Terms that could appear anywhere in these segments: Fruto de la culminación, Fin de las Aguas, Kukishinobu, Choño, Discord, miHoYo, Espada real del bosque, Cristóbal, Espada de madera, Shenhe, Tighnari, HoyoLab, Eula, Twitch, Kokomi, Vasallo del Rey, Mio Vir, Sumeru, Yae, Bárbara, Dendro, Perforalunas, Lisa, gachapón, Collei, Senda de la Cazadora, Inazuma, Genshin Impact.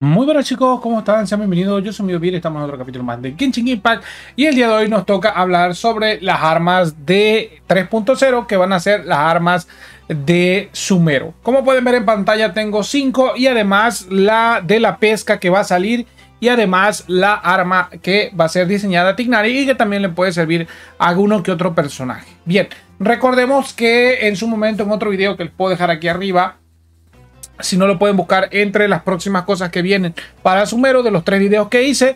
Muy buenas chicos, ¿cómo están? Sean bienvenidos, yo soy Mio Vir, estamos en otro capítulo más de Genshin Impact y el día de hoy nos toca hablar sobre las armas de 3.0 que van a ser las armas de Sumeru. Como pueden ver en pantalla tengo 5 y además la de la pesca que va a salir y además la arma que va a ser diseñada a Tighnari y que también le puede servir a alguno que otro personaje. Bien, recordemos que en su momento en otro video que les puedo dejar aquí arriba, si no lo pueden buscar entre las próximas cosas que vienen para Sumeru, de los 3 videos que hice,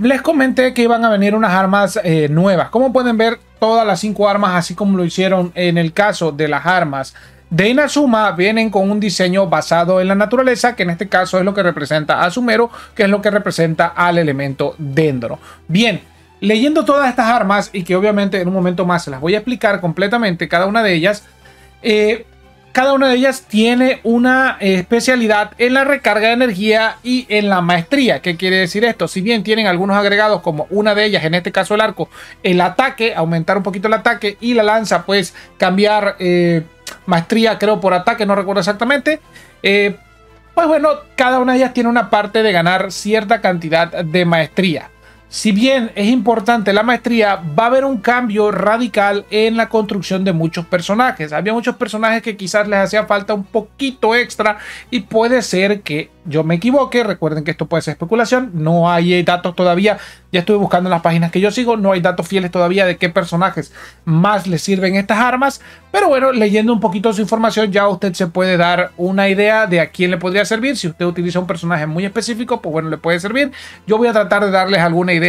les comenté que iban a venir unas armas nuevas. Como pueden ver, todas las 5 armas, así como lo hicieron en el caso de las armas de Inazuma, vienen con un diseño basado en la naturaleza, que en este caso es lo que representa a Sumeru, que es lo que representa al elemento Dendro. Bien, leyendo todas estas armas, y que obviamente en un momento más se las voy a explicar completamente, cada una de ellas... Cada una de ellas tiene una especialidad en la recarga de energía y en la maestría. ¿Qué quiere decir esto? Si bien tienen algunos agregados, como una de ellas, en este caso el arco, el ataque, aumentar un poquito el ataque, y la lanza, pues cambiar maestría, creo, por ataque, no recuerdo exactamente. Pues bueno, cada una de ellas tiene una parte de ganar cierta cantidad de maestría. Si bien es importante la maestría, va a haber un cambio radical en la construcción de muchos personajes. Había muchos personajes que quizás les hacía falta un poquito extra y puede ser que yo me equivoque. Recuerden que esto puede ser especulación, no hay datos todavía. Ya estuve buscando en las páginas que yo sigo, no hay datos fieles todavía de qué personajes más les sirven estas armas. Pero bueno, leyendo un poquito su información ya usted se puede dar una idea de a quién le podría servir. Si usted utiliza un personaje muy específico, pues bueno, le puede servir. Yo voy a tratar de darles alguna idea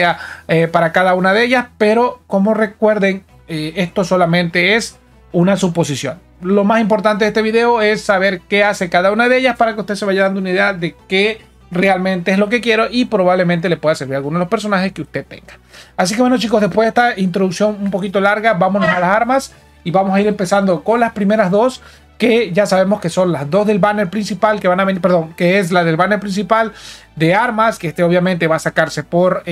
para cada una de ellas, pero como recuerden, esto solamente es una suposición. Lo más importante de este video es saber qué hace cada una de ellas para que usted se vaya dando una idea de qué realmente es lo que quiero y probablemente le pueda servir a alguno de los personajes que usted tenga. Así que bueno chicos, después de esta introducción un poquito larga, vámonos a las armas y vamos a ir empezando con las primeras dos, que ya sabemos que son las dos del banner principal que van a venir, perdón, que es la del banner principal de armas, que este obviamente va a sacarse por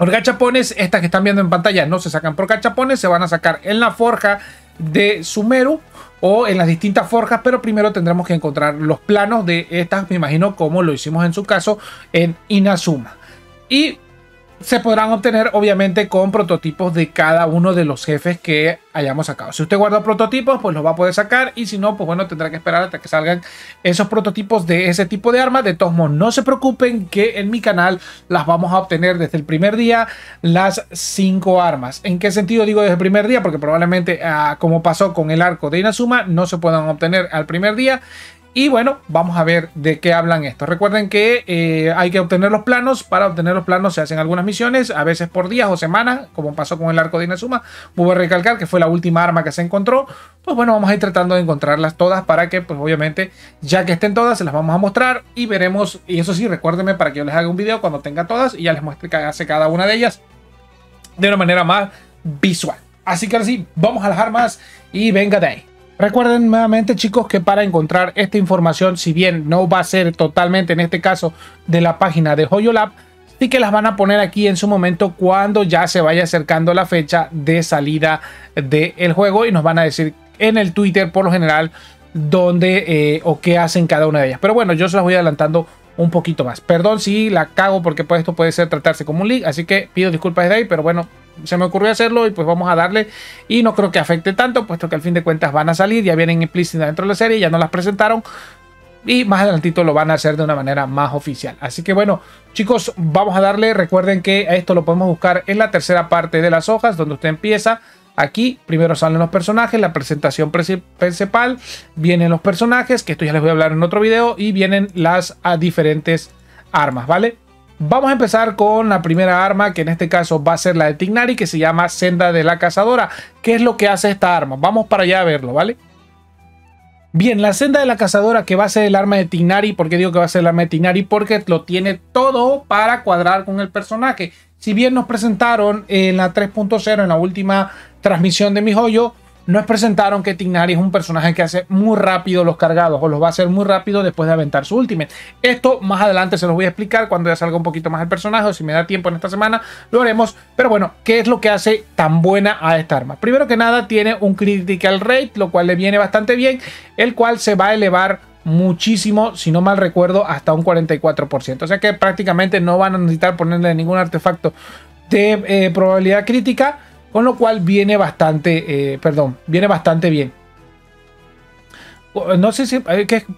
gachapones. Estas que están viendo en pantalla no se sacan por gachapones, se van a sacar en la forja de Sumeru o en las distintas forjas, pero primero tendremos que encontrar los planos de estas, me imagino, como lo hicimos en su caso en Inazuma. Y se podrán obtener obviamente con prototipos de cada uno de los jefes que hayamos sacado. Si usted guarda prototipos, pues los va a poder sacar, y si no, pues bueno, tendrá que esperar hasta que salgan esos prototipos de ese tipo de armas. De todos modos, no se preocupen que en mi canal las vamos a obtener desde el primer día, las 5 armas. ¿En qué sentido digo desde el primer día? Porque probablemente, como pasó con el arco de Inazuma, no se puedan obtener al primer día. Y bueno, vamos a ver de qué hablan esto. Recuerden que hay que obtener los planos. Para obtener los planos se hacen algunas misiones, a veces por días o semanas, como pasó con el arco de Inazuma. Vuelvo a recalcar que fue la última arma que se encontró. Pues bueno, vamos a ir tratando de encontrarlas todas para que, pues obviamente, ya que estén todas, se las vamos a mostrar y veremos. Y eso sí, recuérdenme para que yo les haga un video cuando tenga todas y ya les muestre qué hace cada una de ellas de una manera más visual. Así que ahora sí, vamos a las armas y venga de ahí. Recuerden nuevamente chicos que para encontrar esta información, si bien no va a ser totalmente en este caso de la página de HoyoLab, sí que las van a poner aquí en su momento cuando ya se vaya acercando la fecha de salida del juego, y nos van a decir en el Twitter por lo general dónde o qué hacen cada una de ellas. Pero bueno, yo se las voy adelantando un poquito más. Perdón si la cago porque pues esto puede ser tratarse como un leak, así que pido disculpas desde ahí, pero bueno, se me ocurrió hacerlo y pues vamos a darle, y no creo que afecte tanto puesto que al fin de cuentas van a salir, ya vienen implícitas dentro de la serie, ya no las presentaron y más adelantito lo van a hacer de una manera más oficial. Así que bueno chicos, vamos a darle. Recuerden que esto lo podemos buscar en la tercera parte de las hojas, donde usted empieza aquí, primero salen los personajes, la presentación principal, vienen los personajes, que esto ya les voy a hablar en otro video, y vienen las diferentes armas, ¿vale? Vamos a empezar con la primera arma, que en este caso va a ser la de Tighnari, que se llama Senda de la Cazadora. ¿Qué es lo que hace esta arma? Vamos para allá a verlo, ¿vale? Bien, la Senda de la Cazadora, que va a ser el arma de Tighnari. ¿Por qué digo que va a ser el arma de Tighnari? Porque lo tiene todo para cuadrar con el personaje. Si bien nos presentaron en la 3.0, en la última transmisión de miHoYo, nos presentaron que Tighnari es un personaje que hace muy rápido los cargados, o los va a hacer muy rápido después de aventar su ultimate. Esto más adelante se los voy a explicar cuando ya salga un poquito más el personaje, o si me da tiempo en esta semana lo haremos. Pero bueno, ¿qué es lo que hace tan buena a esta arma? Primero que nada, tiene un critical rate, lo cual le viene bastante bien, el cual se va a elevar muchísimo, si no mal recuerdo, hasta un 44%. O sea que prácticamente no van a necesitar ponerle ningún artefacto de probabilidad crítica, con lo cual viene bastante, viene bastante bien. No sé si...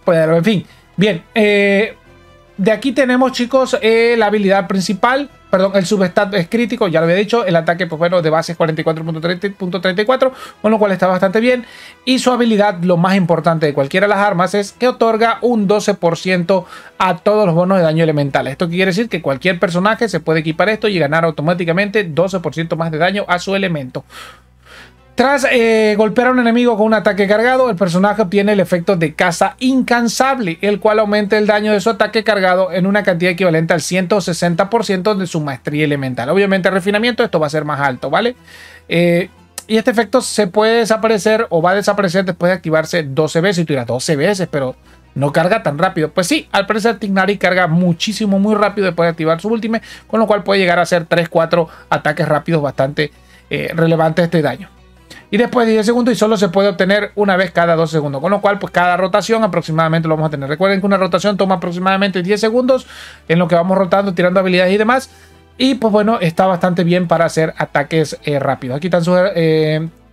pero en fin, bien. De aquí tenemos, chicos, la habilidad principal. Perdón, el substat es crítico, ya lo había dicho. El ataque, pues bueno, de base es 44.34, con lo cual está bastante bien. Y su habilidad, lo más importante de cualquiera de las armas, es que otorga un 12% a todos los bonos de daño elemental. Esto quiere decir que cualquier personaje se puede equipar esto y ganar automáticamente 12% más de daño a su elemento. Tras golpear a un enemigo con un ataque cargado, el personaje obtiene el efecto de caza incansable, el cual aumenta el daño de su ataque cargado en una cantidad equivalente al 160% de su maestría elemental. Obviamente, refinamiento, esto va a ser más alto, ¿vale? Y este efecto se puede desaparecer o va a desaparecer después de activarse 12 veces. Y tú dirás, 12 veces, pero no carga tan rápido. Pues sí, al parecer Tighnari carga muchísimo, muy rápido después de activar su ultimate, con lo cual puede llegar a hacer 3-4 ataques rápidos bastante relevantes de daño. Y después de 10 segundos, y solo se puede obtener una vez cada 2 segundos. Con lo cual, pues cada rotación aproximadamente lo vamos a tener. Recuerden que una rotación toma aproximadamente 10 segundos en lo que vamos rotando, tirando habilidades y demás. Y pues bueno, está bastante bien para hacer ataques rápidos. Aquí están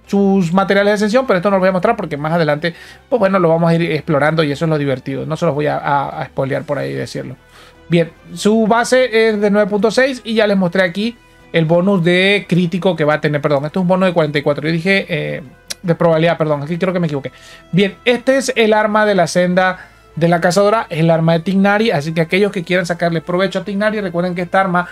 sus materiales de ascensión, pero esto no lo voy a mostrar porque más adelante, pues bueno, lo vamos a ir explorando y eso es lo divertido. No se los voy a spoilear por ahí y decirlo. Bien, su base es de 9.6 y ya les mostré aquí el bonus de crítico que va a tener, perdón, esto es un bono de 44, yo dije de probabilidad, perdón, aquí creo que me equivoqué. Bien, este es el arma de la senda de la cazadora, es el arma de Tighnari, así que aquellos que quieran sacarle provecho a Tighnari, recuerden que esta arma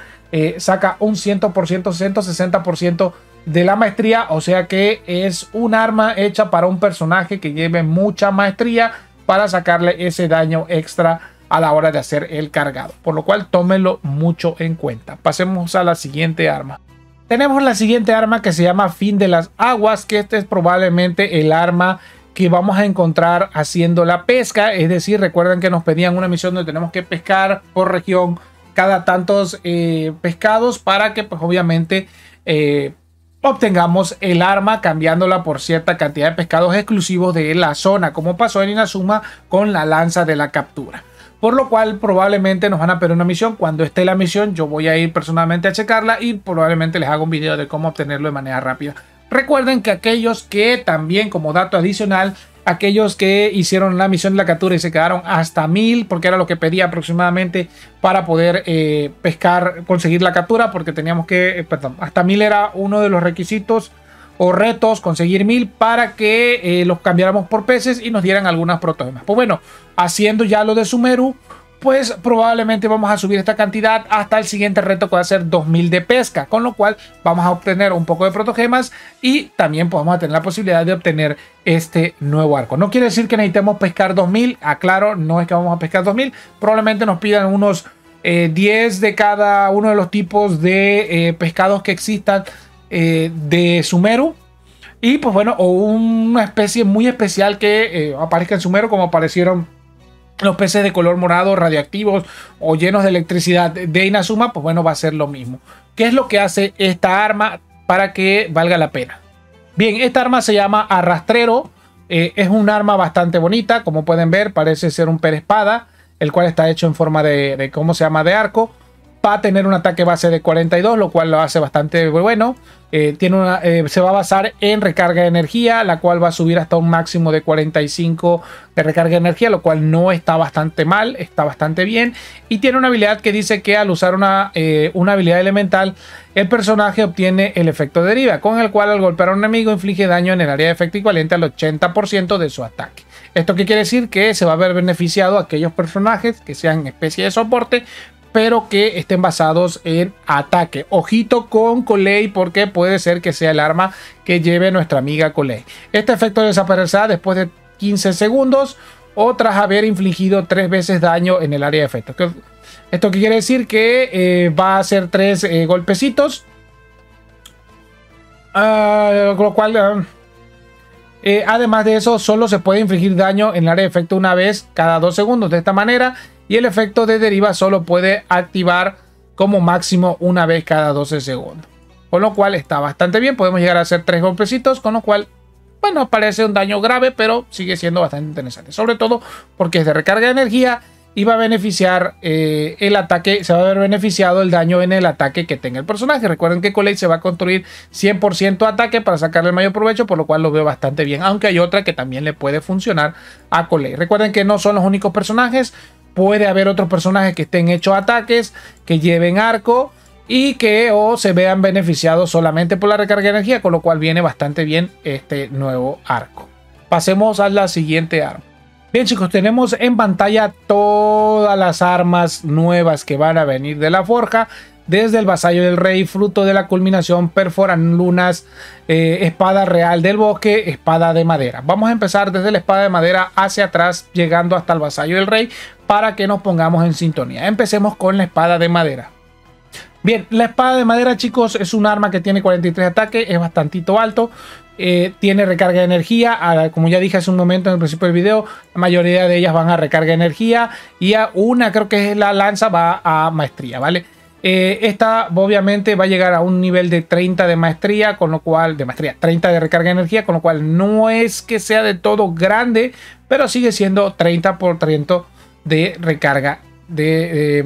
saca un 160% de la maestría, o sea que es un arma hecha para un personaje que lleve mucha maestría para sacarle ese daño extra a la hora de hacer el cargado, por lo cual tómenlo mucho en cuenta. Pasemos a la siguiente arma. Tenemos la siguiente arma que se llama Fin de las Aguas, que este es probablemente el arma que vamos a encontrar haciendo la pesca, es decir, recuerden que nos pedían una misión donde tenemos que pescar por región cada tantos pescados para que pues obviamente obtengamos el arma cambiándola por cierta cantidad de pescados exclusivos de la zona, como pasó en Inazuma con la lanza de la captura. Por lo cual probablemente nos van a pedir una misión. Cuando esté la misión yo voy a ir personalmente a checarla y probablemente les hago un video de cómo obtenerlo de manera rápida. Recuerden que aquellos que también, como dato adicional, aquellos que hicieron la misión de la captura y se quedaron hasta 1000, porque era lo que pedía aproximadamente para poder pescar, conseguir la captura, porque teníamos que, hasta 1000 era uno de los requisitos o retos, conseguir 1000 para que los cambiáramos por peces y nos dieran algunas protogemas. Pues bueno, haciendo ya lo de Sumeru, pues probablemente vamos a subir esta cantidad hasta el siguiente reto que va a ser 2000 de pesca, con lo cual vamos a obtener un poco de protogemas y también podemos tener la posibilidad de obtener este nuevo arco. No quiere decir que necesitemos pescar 2000, aclaro, no es que vamos a pescar 2000, probablemente nos pidan unos 10 de cada uno de los tipos de pescados que existan de Sumeru, y pues bueno, o una especie muy especial que aparezca en Sumeru, como aparecieron los peces de color morado radioactivos o llenos de electricidad de Inazuma, pues bueno, va a ser lo mismo. ¿Qué es lo que hace esta arma para que valga la pena? Bien, esta arma se llama arrastrero, es un arma bastante bonita, como pueden ver, parece ser un per espada, el cual está hecho en forma de ¿cómo se llama?, de arco. Va a tener un ataque base de 42, lo cual lo hace bastante bueno. Se va a basar en recarga de energía, la cual va a subir hasta un máximo de 45 de recarga de energía, lo cual no está bastante mal, está bastante bien. Y tiene una habilidad que dice que al usar una habilidad elemental, el personaje obtiene el efecto deriva, con el cual al golpear a un enemigo inflige daño en el área de efecto equivalente al 80% de su ataque. ¿Esto qué quiere decir? Que se va a ver beneficiado a aquellos personajes que sean especie de soporte, pero que estén basados en ataque. Ojito con Collei, porque puede ser que sea el arma que lleve nuestra amiga Collei. Este efecto desaparecerá después de 15 segundos o tras haber infligido 3 veces daño en el área de efecto. Esto quiere decir que va a hacer 3 golpecitos. Con lo cual... además de eso, solo se puede infligir daño en el área de efecto una vez cada 2 segundos. De esta manera... Y el efecto de deriva solo puede activar como máximo una vez cada 12 segundos. Con lo cual está bastante bien. Podemos llegar a hacer 3 golpecitos. Con lo cual bueno, parece un daño grave, pero sigue siendo bastante interesante. Sobre todo porque es de recarga de energía y va a beneficiar el ataque, se va a ver beneficiado el daño en el ataque que tenga el personaje. Recuerden que Collei se va a construir 100% ataque para sacarle el mayor provecho, por lo cual lo veo bastante bien. Aunque hay otra que también le puede funcionar a Collei. Recuerden que no son los únicos personajes. Puede haber otros personajes que estén hechos ataques, que lleven arco y que o se vean beneficiados solamente por la recarga de energía, con lo cual viene bastante bien este nuevo arco. Pasemos a la siguiente arma. Bien chicos, tenemos en pantalla todas las armas nuevas que van a venir de la forja, desde el Vasallo del Rey, Fruto de la Culminación, Perforalunas, Espada Real del Bosque, Espada de Madera. Vamos a empezar desde la Espada de Madera hacia atrás, llegando hasta el Vasallo del Rey, para que nos pongamos en sintonía. Empecemos con la Espada de Madera. Bien, la Espada de Madera chicos es un arma que tiene 43 ataques, es bastantito alto. Tiene recarga de energía, como ya dije hace un momento en el principio del video, la mayoría de ellas van a recarga de energía y a una, creo que es la lanza, va a maestría, ¿vale? Esta obviamente va a llegar a un nivel de 30 de maestría, con lo cual, 30 de recarga de energía, con lo cual no es que sea de todo grande, pero sigue siendo 30% de recarga de,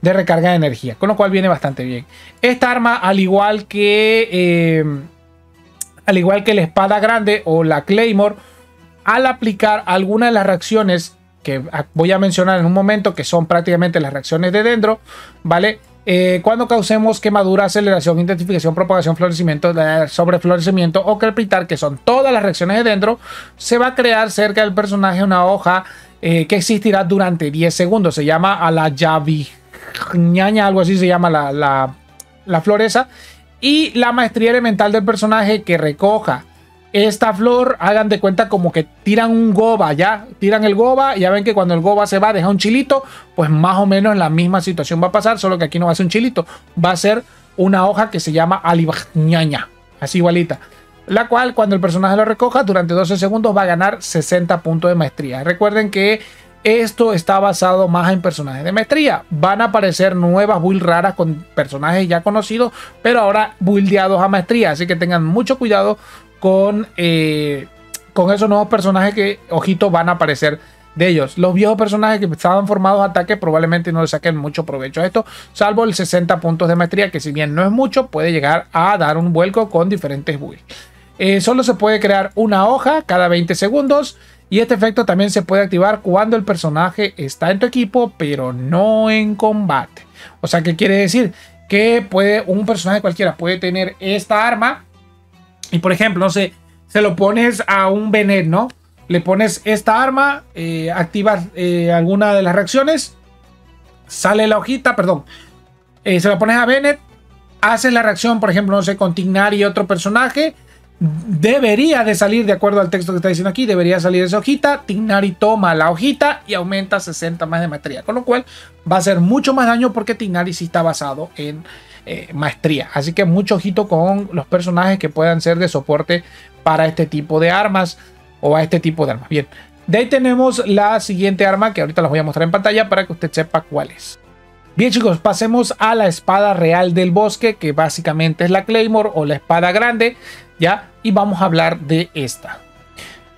de recarga de energía, con lo cual viene bastante bien. Esta arma, al igual que la espada grande o la Claymore, al aplicar alguna de las reacciones que voy a mencionar en un momento, que son prácticamente las reacciones de Dendro, ¿vale? Cuando causemos quemadura, aceleración, identificación, propagación, florecimiento, sobreflorecimiento o crepitar, que son todas las reacciones de Dendro, se va a crear cerca del personaje una hoja que existirá durante 10 segundos. Se llama a la Yaviñaña, algo así se llama la floreza. Y la maestría elemental del personaje que recoja esta flor, hagan de cuenta como que tiran un goba, ya tiran el goba, ya ven que cuando el goba se va deja un chilito, pues más o menos la misma situación va a pasar, solo que aquí no va a ser un chilito, va a ser una hoja que se llama alibajñaña, así igualita, la cual cuando el personaje lo recoja durante 12 segundos va a ganar 60 puntos de maestría. Recuerden que esto está basado más en personajes de maestría. Van a aparecer nuevas builds raras con personajes ya conocidos, pero ahora buildeados a maestría. Así que tengan mucho cuidado con esos nuevos personajes que, ojito, van a aparecer de ellos. Los viejos personajes que estaban formados a ataque probablemente no le saquen mucho provecho a esto, salvo el 60 puntos de maestría, que si bien no es mucho, puede llegar a dar un vuelco con diferentes builds. Solo se puede crear una hoja cada 20 segundos. Y este efecto también se puede activar cuando el personaje está en tu equipo, pero no en combate. O sea, ¿qué quiere decir? Que puede, un personaje cualquiera puede tener esta arma y, por ejemplo, no sé, se lo pones a un Venet, ¿no? Le pones esta arma, activas alguna de las reacciones, sale la hojita, perdón, se lo pones a Venet, haces la reacción, por ejemplo, no sé, con Tighnari y otro personaje. Debería de salir, de acuerdo al texto que está diciendo aquí, debería salir esa hojita. Tighnari toma la hojita y aumenta 60 más de maestría, con lo cual va a hacer mucho más daño porque Tighnari sí está basado en maestría. Así que mucho ojito con los personajes que puedan ser de soporte para este tipo de armas o a este tipo de armas. Bien, de ahí tenemos la siguiente arma que ahorita les voy a mostrar en pantalla para que usted sepa cuál es. Bien chicos, pasemos a la espada real del bosque, que básicamente es la Claymore o la espada grande, ¿ya? Y vamos a hablar de esta.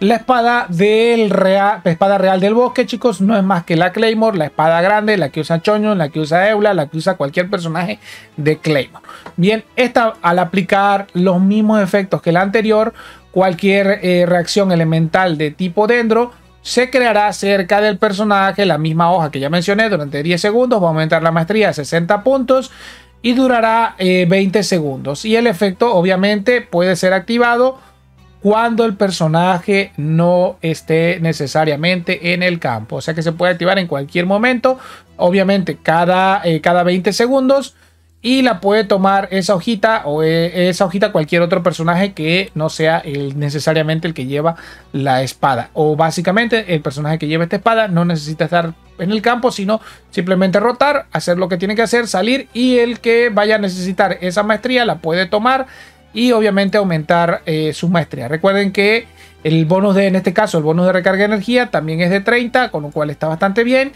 La espada real del bosque, chicos, no es más que la Claymore, la espada grande, la que usa Choño, la que usa Eula, la que usa cualquier personaje de Claymore. Bien, esta al aplicar los mismos efectos que la anterior, cualquier reacción elemental de tipo Dendro, se creará cerca del personaje la misma hoja que ya mencioné durante 10 segundos. Va a aumentar la maestría a 60 puntos y durará 20 segundos. Y el efecto obviamente puede ser activado cuando el personaje no esté necesariamente en el campo. O sea que se puede activar en cualquier momento, obviamente cada 20 segundos. Y la puede tomar esa hojita o cualquier otro personaje que no sea necesariamente el que lleva la espada. O básicamente el personaje que lleva esta espada no necesita estar en el campo, sino simplemente rotar, hacer lo que tiene que hacer, salir. Y el que vaya a necesitar esa maestría la puede tomar y obviamente aumentar su maestría. Recuerden que el bonus de, en este caso, el bonus de recarga de energía también es de 30, con lo cual está bastante bien.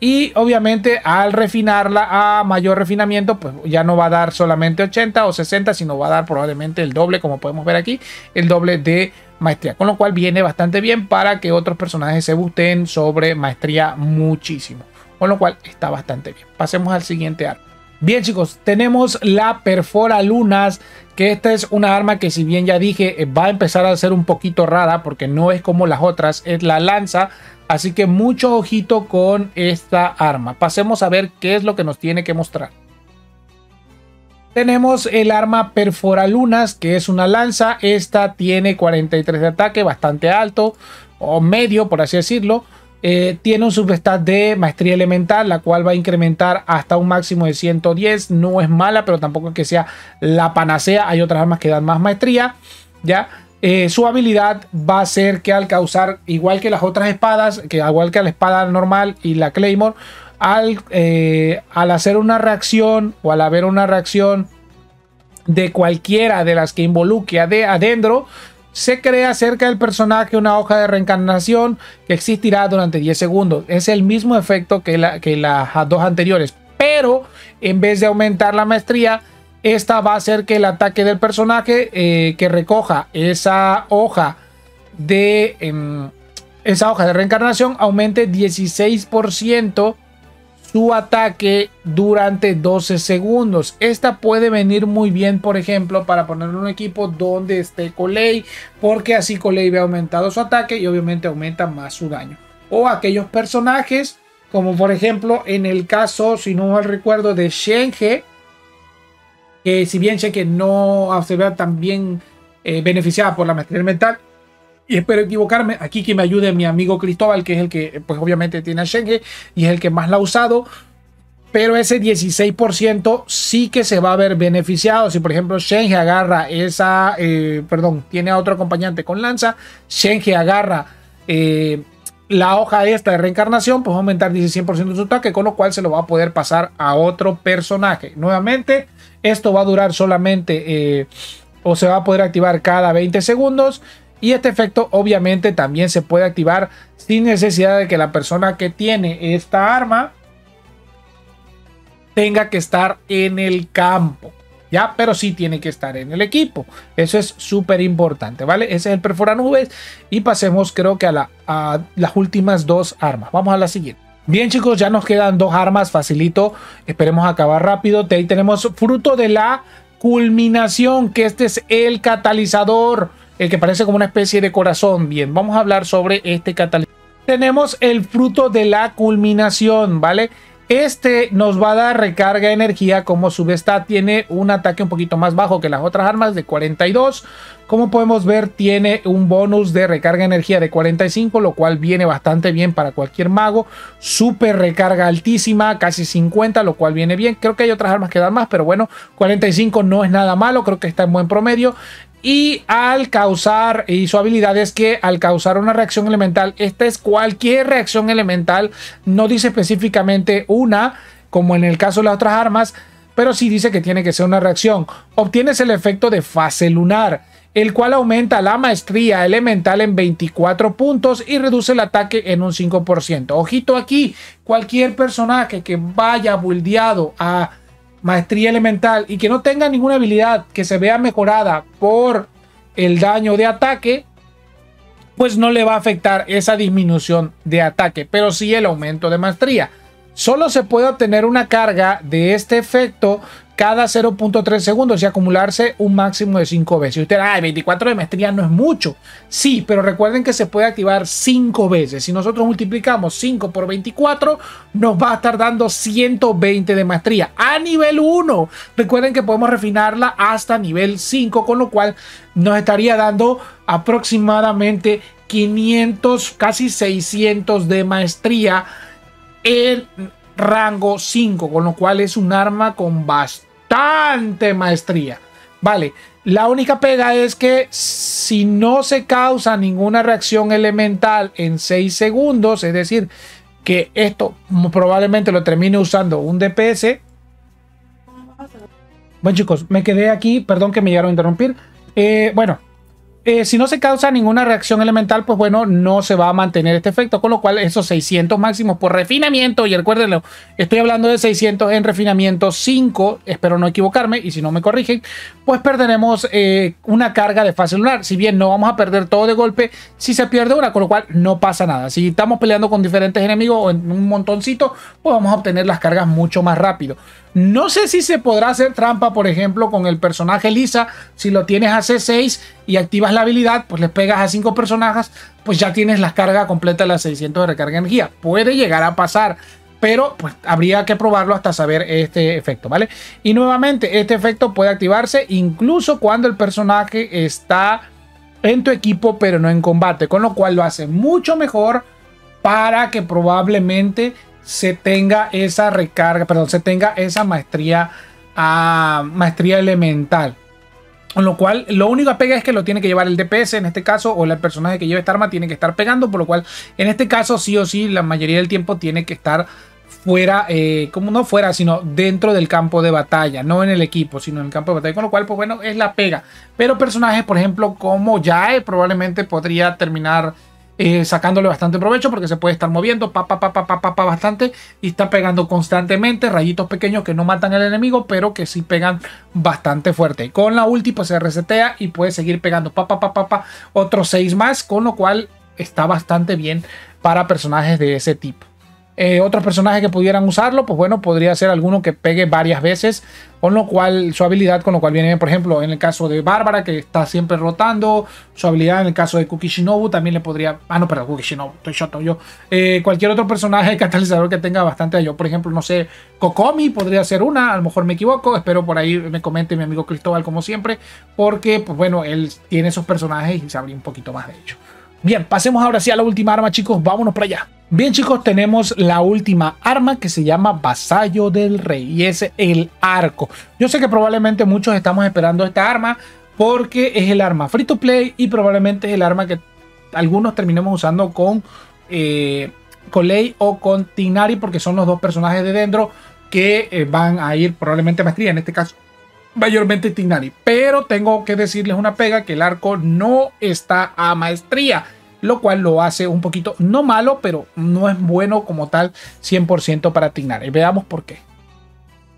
Y obviamente al refinarla a mayor refinamiento, pues ya no va a dar solamente 80 o 60, sino va a dar probablemente el doble, como podemos ver aquí, el doble de maestría. Con lo cual viene bastante bien para que otros personajes se busteen sobre maestría muchísimo. Con lo cual está bastante bien. Pasemos al siguiente arma. Bien, chicos, tenemos la Perforalunas, que esta es una arma que, si bien ya dije, va a empezar a ser un poquito rara porque no es como las otras, es la lanza. Así que mucho ojito con esta arma. Pasemos a ver qué es lo que nos tiene que mostrar. Tenemos el arma Perforalunas, que es una lanza. Esta tiene 43 de ataque, bastante alto, o medio, por así decirlo. Tiene un substat de maestría elemental, la cual va a incrementar hasta un máximo de 110. No es mala, pero tampoco es que sea la panacea. Hay otras armas que dan más maestría, ¿ya? Su habilidad va a ser que al causar, igual que las otras espadas, que igual que la espada normal y la Claymore, al hacer una reacción o al haber una reacción de cualquiera de las que involucre a Dendro, se crea cerca del personaje una hoja de reencarnación que existirá durante 10 segundos. Es el mismo efecto que las dos anteriores, pero en vez de aumentar la maestría, esta va a hacer que el ataque del personaje que recoja esa hoja de reencarnación aumente 16% su ataque durante 12 segundos. Esta puede venir muy bien, por ejemplo, para ponerle un equipo donde esté Collei, porque así Collei ve aumentado su ataque y obviamente aumenta más su daño. O aquellos personajes, como por ejemplo en el caso, si no mal recuerdo, de Shenhe, que si bien Shenhe no se vea tan bien beneficiada por la maestría elemental, y espero equivocarme, aquí que me ayude mi amigo Cristóbal, que es el que pues obviamente tiene a Shenhe y es el que más la ha usado, pero ese 16% sí que se va a ver beneficiado. Si por ejemplo Shenhe agarra esa, tiene a otro acompañante con lanza, Shenhe agarra la hoja esta de reencarnación, pues va a aumentar 16% de su ataque, con lo cual se lo va a poder pasar a otro personaje. Nuevamente, esto va a durar solamente, o se va a poder activar cada 20 segundos. Y este efecto obviamente también se puede activar sin necesidad de que la persona que tiene esta arma tenga que estar en el campo, ¿ya? Pero sí tiene que estar en el equipo. Eso es súper importante, ¿vale? Ese es el Perforanubes. Y pasemos, creo que a las últimas dos armas. Vamos a la siguiente. Bien, chicos, ya nos quedan dos armas, facilito. Esperemos acabar rápido. De ahí tenemos Fruto de la Culminación, que este es el catalizador, el que parece como una especie de corazón. Bien, vamos a hablar sobre este catalizador. Tenemos el Fruto de la Culminación, ¿vale? Este nos va a dar recarga de energía. Como substat tiene un ataque un poquito más bajo que las otras armas, de 42. Como podemos ver, tiene un bonus de recarga de energía de 45, lo cual viene bastante bien para cualquier mago. Super recarga altísima, casi 50, lo cual viene bien. Creo que hay otras armas que dan más, pero bueno, 45 no es nada malo, creo que está en buen promedio. Y su habilidad es que al causar una reacción elemental, esta es cualquier reacción elemental, no dice específicamente una, como en el caso de las otras armas, pero sí dice que tiene que ser una reacción. Obtienes el efecto de fase lunar, el cual aumenta la maestría elemental en 24 puntos y reduce el ataque en un 5%. Ojito aquí, cualquier personaje que vaya buldeado a maestría elemental y que no tenga ninguna habilidad que se vea mejorada por el daño de ataque, pues no le va a afectar esa disminución de ataque, pero sí el aumento de maestría. Solo se puede obtener una carga de este efecto cada 0.3 segundos y acumularse un máximo de 5 veces. Y usted, 24 de maestría no es mucho. Sí, pero recuerden que se puede activar 5 veces. Si nosotros multiplicamos 5 por 24, nos va a estar dando 120 de maestría a nivel 1. Recuerden que podemos refinarla hasta nivel 5, con lo cual nos estaría dando aproximadamente 500, casi 600 de maestría en rango 5, con lo cual es un arma con bastante maestría, vale. La única pega es que si no se causa ninguna reacción elemental en 6 segundos, es decir, que esto probablemente lo termine usando un DPS. Bueno, chicos, me quedé aquí, perdón que me llegaron a interrumpir. Si no se causa ninguna reacción elemental, pues bueno, no se va a mantener este efecto, con lo cual esos 600 máximos por refinamiento, y recuérdenlo, estoy hablando de 600 en refinamiento 5, espero no equivocarme, y si no me corrigen, pues perderemos una carga de fase lunar. Si bien no vamos a perder todo de golpe, si se pierde una, con lo cual no pasa nada. Si estamos peleando con diferentes enemigos o en un montoncito, pues vamos a obtener las cargas mucho más rápido. No sé si se podrá hacer trampa, por ejemplo, con el personaje Lisa. Si lo tienes a C6 y activas la habilidad, pues les pegas a 5 personajes, pues ya tienes la carga completa de las 600 de recarga de energía. Puede llegar a pasar, pero pues habría que probarlo hasta saber este efecto, ¿vale? Y nuevamente, este efecto puede activarse incluso cuando el personaje está en tu equipo, pero no en combate, con lo cual lo hace mucho mejor para que probablemente se tenga esa recarga, perdón, se tenga esa maestría elemental. Con lo cual, lo único que pega es que lo tiene que llevar el DPS en este caso, o el personaje que lleva esta arma tiene que estar pegando, por lo cual en este caso sí o sí la mayoría del tiempo tiene que estar fuera, como no fuera, sino dentro del campo de batalla, no en el equipo, sino en el campo de batalla, con lo cual, pues bueno, es la pega. Pero personajes, por ejemplo, como Yae, probablemente podría terminar sacándole bastante provecho, porque se puede estar moviendo bastante y está pegando constantemente rayitos pequeños que no matan al enemigo, pero que sí pegan bastante fuerte. Con la ulti pues se resetea y puede seguir pegando otros 6 más, con lo cual está bastante bien para personajes de ese tipo. Otros personajes que pudieran usarlo, pues bueno, podría ser alguno que pegue varias veces, con lo cual su habilidad, con lo cual viene, por ejemplo, en el caso de Bárbara, que está siempre rotando, su habilidad en el caso de Kukishinobu también le podría... Ah, no, perdón, Kukishinobu, estoy choto yo. Cualquier otro personaje catalizador que tenga bastante yo, por ejemplo, no sé, Kokomi podría ser una, a lo mejor me equivoco, espero por ahí me comente mi amigo Cristóbal como siempre, porque, pues bueno, él tiene esos personajes y sabe un poquito más de ello. Bien, pasemos ahora sí a la última arma, chicos, vámonos para allá. Bien, chicos, tenemos la última arma que se llama Vasallo del Rey y es el arco. Yo sé que probablemente muchos estamos esperando esta arma porque es el arma free to play y probablemente es el arma que algunos terminemos usando con Collei o con Tighnari, porque son los dos personajes de Dendro que van a ir probablemente a maestría, en este caso mayormente Tighnari. Pero tengo que decirles una pega, que el arco no está a maestría, lo cual lo hace un poquito, no malo, pero no es bueno como tal 100% para Tighnari. Veamos por qué.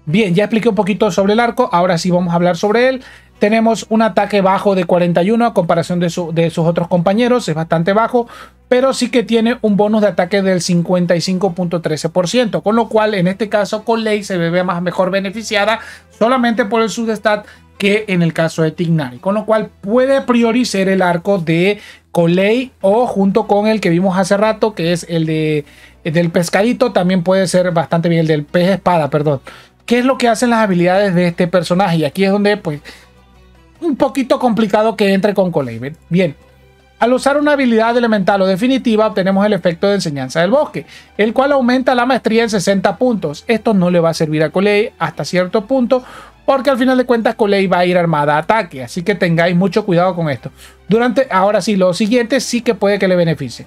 Bien, ya expliqué un poquito sobre el arco, ahora sí vamos a hablar sobre él. Tenemos un ataque bajo de 41 a comparación de sus otros compañeros, es bastante bajo, pero sí que tiene un bonus de ataque del 55.13%, con lo cual en este caso Collei se ve mejor beneficiada solamente por el substat que en el caso de Tighnari, con lo cual puede priorizar el arco de Collei o junto con el que vimos hace rato, que es el del pescadito, también puede ser bastante bien, el del pez espada, perdón. ¿Qué es lo que hacen las habilidades de este personaje? Y aquí es donde pues un poquito complicado que entre con Collei. Bien, al usar una habilidad elemental o definitiva obtenemos el efecto de enseñanza del bosque, el cual aumenta la maestría en 60 puntos. Esto no le va a servir a Collei hasta cierto punto, porque al final de cuentas Collei va a ir armada a ataque, así que tengáis mucho cuidado con esto. Ahora sí, lo siguiente sí que puede que le beneficie.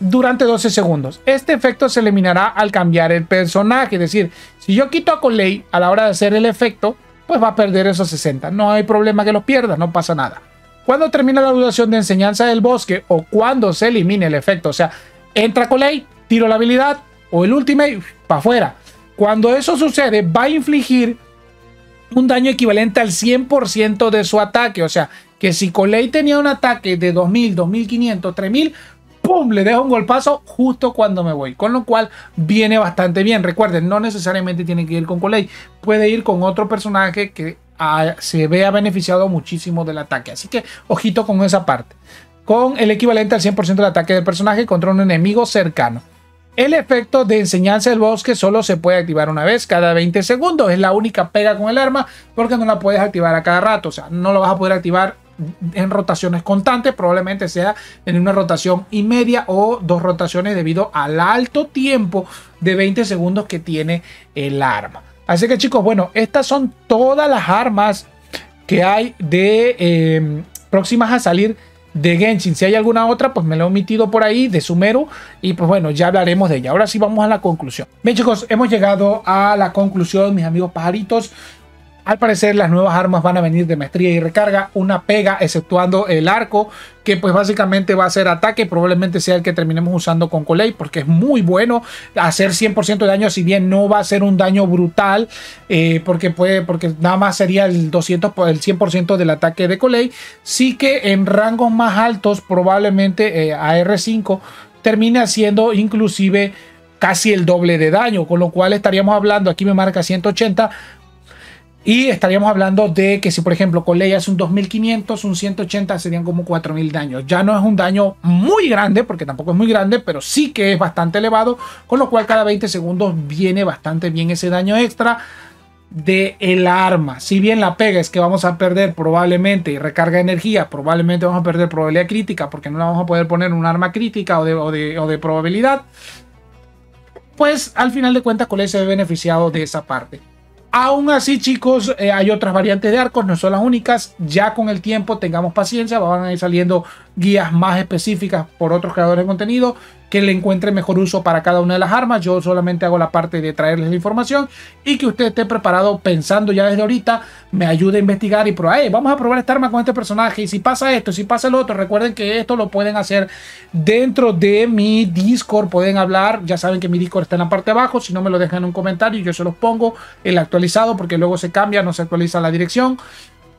Durante 12 segundos. Este efecto se eliminará al cambiar el personaje, es decir, si yo quito a Collei a la hora de hacer el efecto, pues va a perder esos 60. No hay problema que los pierdas, no pasa nada. Cuando termina la duración de enseñanza del bosque o cuando se elimine el efecto, o sea, entra Collei, tiro la habilidad o el ultimate, para afuera. Cuando eso sucede, va a infligir un daño equivalente al 100% de su ataque. O sea, que si Collei tenía un ataque de 2000, 2500, 3000, ¡pum!, le dejo un golpazo justo cuando me voy. Con lo cual, viene bastante bien. Recuerden, no necesariamente tiene que ir con Collei. Puede ir con otro personaje que se vea beneficiado muchísimo del ataque. Así que, ojito con esa parte. Con el equivalente al 100% del ataque del personaje contra un enemigo cercano. El efecto de enseñanza del bosque solo se puede activar una vez cada 20 segundos. Es la única pega con el arma, porque no la puedes activar a cada rato. O sea, no lo vas a poder activar en rotaciones constantes. Probablemente sea en una rotación y media o 2 rotaciones debido al alto tiempo de 20 segundos que tiene el arma. Así que chicos, bueno, estas son todas las armas que hay de próximas a salir de Genshin. Si hay alguna otra, pues me la he omitido por ahí, de Sumeru, y pues bueno, ya hablaremos de ella. Ahora sí vamos a la conclusión. Bien chicos, hemos llegado a la conclusión, mis amigos pajaritos. Al parecer las nuevas armas van a venir de maestría y recarga, una pega exceptuando el arco, que pues básicamente va a ser ataque, probablemente sea el que terminemos usando con Collei, porque es muy bueno hacer 100% de daño, si bien no va a ser un daño brutal, porque nada más sería el 200%, el 100% del ataque de Collei. Sí que en rangos más altos, probablemente a R5, termina siendo inclusive casi el doble de daño, con lo cual estaríamos hablando, aquí me marca 180, y estaríamos hablando de que si por ejemplo Collei hace un 2500, un 180 serían como 4000 daños. Ya no es un daño muy grande, porque tampoco es muy grande, pero sí que es bastante elevado, con lo cual cada 20 segundos viene bastante bien ese daño extra del arma. Si bien la pega es que vamos a perder probablemente recarga de energía, probablemente vamos a perder probabilidad crítica, porque no la vamos a poder poner en un arma crítica o de probabilidad, pues al final de cuentas Collei se ve beneficiado de esa parte. Aún así, chicos, hay otras variantes de arcos, no son las únicas. Ya con el tiempo, tengamos paciencia, van a ir saliendo guías más específicas por otros creadores de contenido que le encuentren mejor uso para cada una de las armas. Yo solamente hago la parte de traerles la información y que usted esté preparado pensando ya desde ahorita, me ayude a investigar y probar. Vamos a probar esta arma con este personaje y si pasa esto, si pasa lo otro. Recuerden que esto lo pueden hacer dentro de mi Discord, pueden hablar, ya saben que mi Discord está en la parte de abajo, si no me lo dejan en un comentario yo se los pongo el actualizado, porque luego se cambia, no se actualiza la dirección.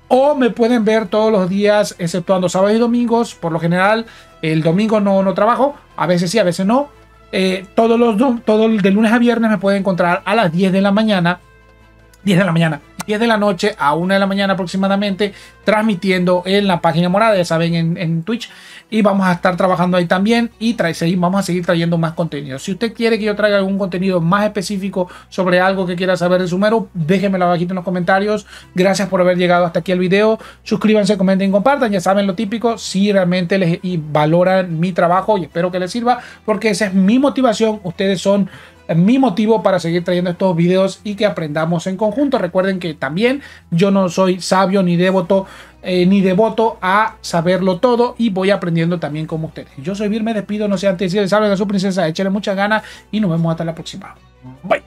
O me pueden ver todos los días, exceptuando sábados y domingos. Por lo general, el domingo no trabajo. A veces sí, a veces no. Todo de lunes a viernes me pueden encontrar a las 10 de la mañana. 10 de la noche a 1 de la mañana aproximadamente, transmitiendo en la página morada, ya saben, en Twitch, y vamos a estar trabajando ahí también y vamos a seguir trayendo más contenido. Si usted quiere que yo traiga algún contenido más específico sobre algo que quiera saber de Sumeru, déjenmelo abajito en los comentarios. Gracias por haber llegado hasta aquí el video, suscríbanse, comenten y compartan, ya saben lo típico, si realmente valoran mi trabajo y espero que les sirva, porque esa es mi motivación, ustedes son mi motivo para seguir trayendo estos videos y que aprendamos en conjunto. Recuerden que también yo no soy sabio ni devoto a saberlo todo y voy aprendiendo también como ustedes. Yo soy Vir, me despido, no sé antes de decirles, salven a su princesa, échenle muchas ganas y nos vemos hasta la próxima. Bye.